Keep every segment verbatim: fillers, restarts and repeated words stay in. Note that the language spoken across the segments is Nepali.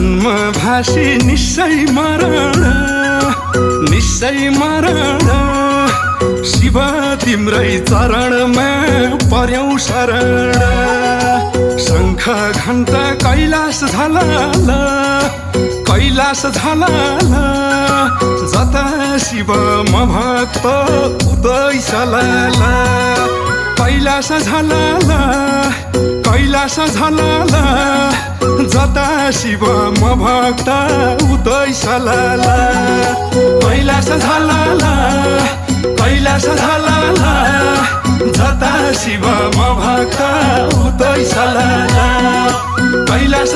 जन्म भाषी निश्चय मरण निश्चय मरण शिव तिम्रै चरणमा पर्यौ शरण शंख घण्ट कैलाश झलला कैलाश झलला जता शिव म भक्त उदय सलाला कैलाश झलला कैलाश झलला जता शिव म भक्त उदय सलाला कैलाश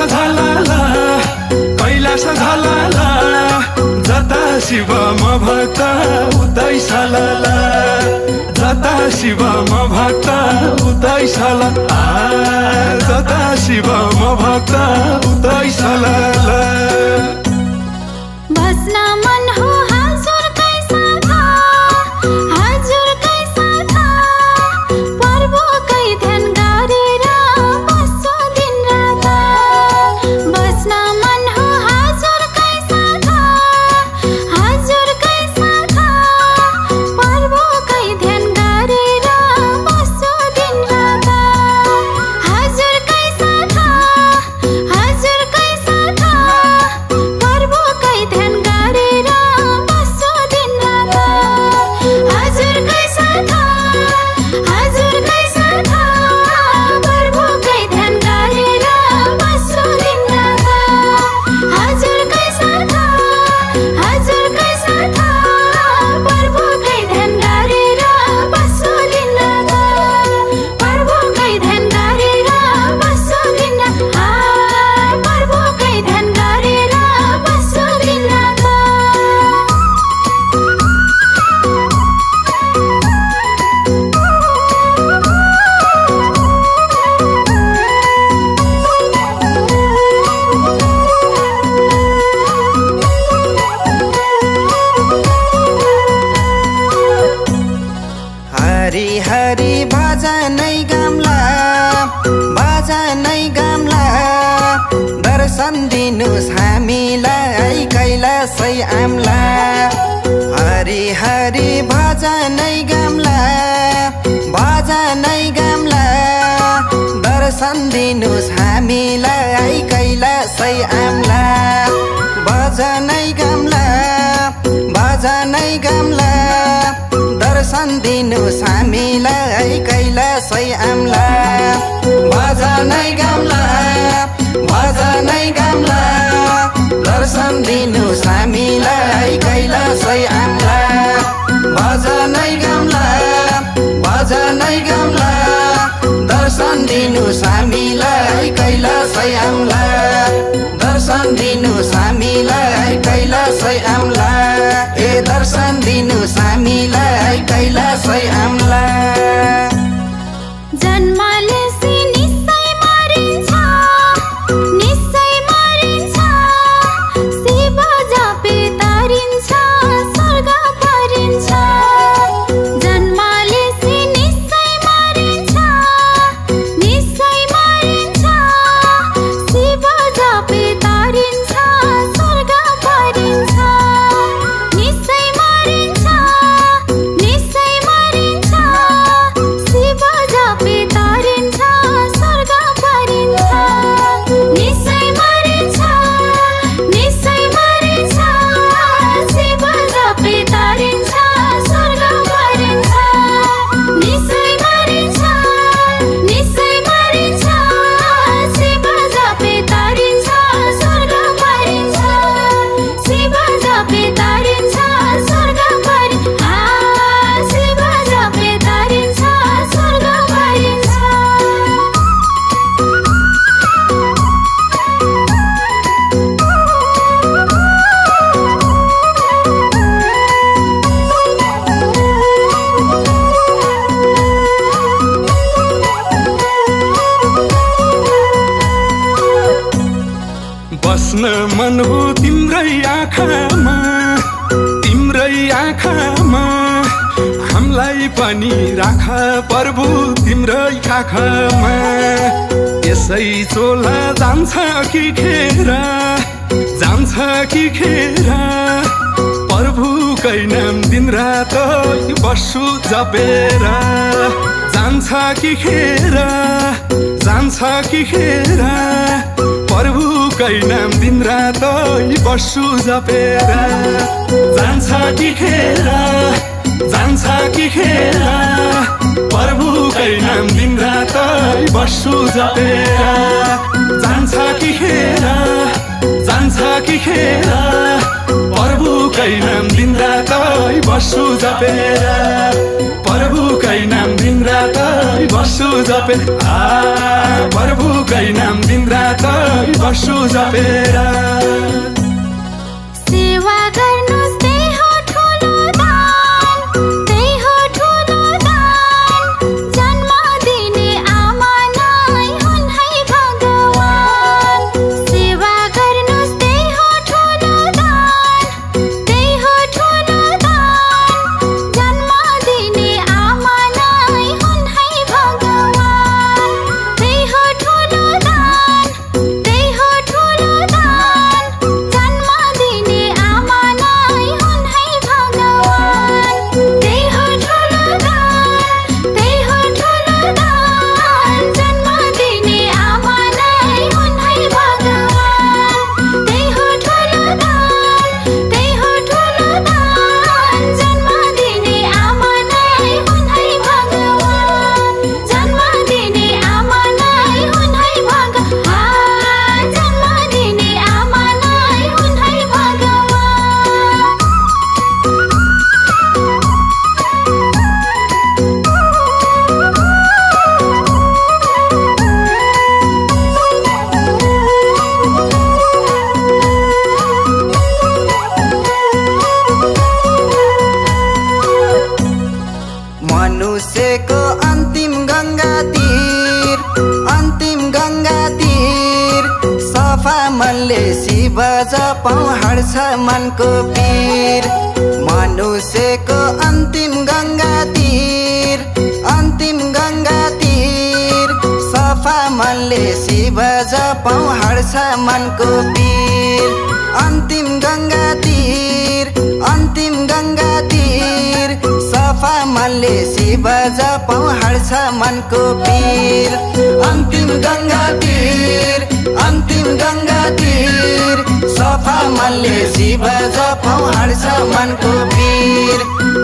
झलला कैलाश झलला जता शिव म भक्त उदय सलाला कैलाश झलला कैलाश झलला जता शिव म भक्त उदय सलाला जता शिव म भक्त उदय सलाला जता शिव म भक्त उदय सलाला बस्न मन हो दिनुस हामीलाई कैलाशै आम्ला भजनै गम्ला भजनै गम्ला दर्शन दिनुस हामीलाई कैलाशै आम्ला भजनै गम्ला भजनै गम्ला दर्शन दिनुस हामीलाई कैलाशै आम्ला भजनै गम्ला भजनै गम्ला दर्शन दिनु हामीलाई कैलाशै आम्ला दर्शन दिनु हामीलाई कैलाशै आम्ला ए दर्शन दिनु हामीलाई कैलाशै आम्ला जन्मले यसै चोला जान्छ कि खेरा जान्छ कि खेरा प्रभुकै नाम दिन रात बस्छु जपेरा जान्छ कि खेरा जान्छ कि खेरा प्रभुकै नाम दिन रात बस्छु जपेरा जान्छ कि खेरा जान्छ कि खेरा प्रभुकै नाम दिन रात बस्छु जपेरा जान्छ कि खेरा जान्छ कि खेरा प्रभुकै नाम दिन रात बस्छु जपेरा प्रभुकै नाम दिन रात बस्छु जपेरा प्रभुकै नाम दिन रात बस्छु जपेरा सेवा गर्नु शिव जपौं हर्ष मनको पीर मनुष्यको अन्तिम गंगा तीर अन्तिम गंगा तीर सफा मनले शिव जपौं हर्ष मनको पीर अन्तिम गंगा तीर अन्तिम गंगा तीर सफा मनले शिव जपौं हर्ष मनको पीर अन्तिम गंगा तीर अन्तिम गंगा तीर सफा मनले शिव जपौं हर्ष मनको पीर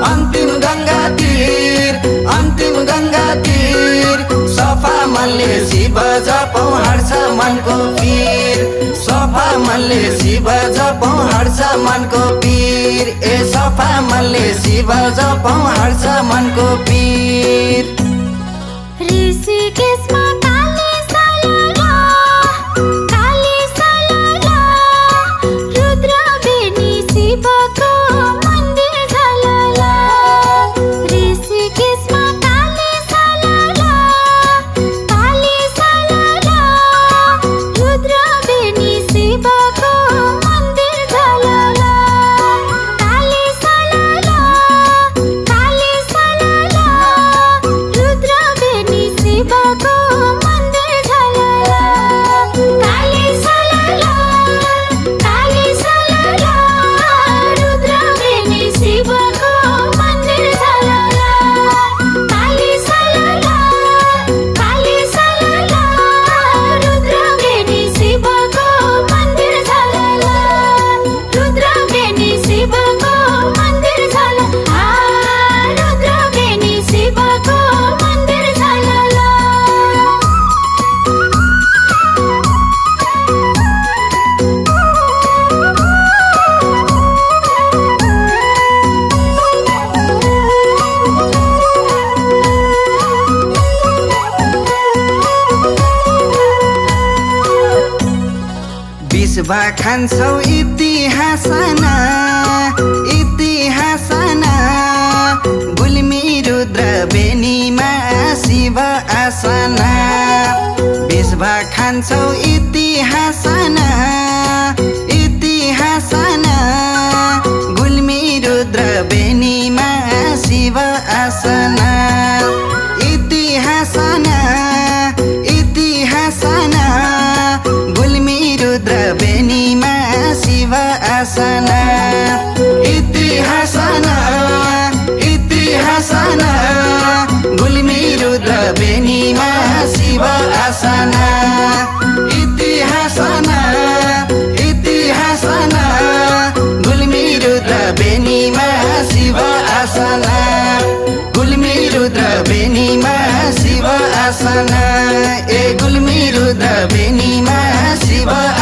अन्तिम गंगा तीर अन्तिम गंगा तीर सफा मनले शिव जपौं हर्ष मनको पीर सफा मनले शिव जपौं हर्ष मनको पीर ए सफा मनले शिव जपौं हर्ष मनको पीर ऋषिकेशमा खान्छौ इतिहासना इतिहासना गुल्मी रुद्र बेनीमा शिव आसना बिस्वा खान्छौ इतिहासना इतिहासना गुल्मी रुद्र बेनीमा शिव आसना इतिहासना इतिहासना Gulmi Rudra बेनीमा Bhajan, e gul miru dabini ma Shiva.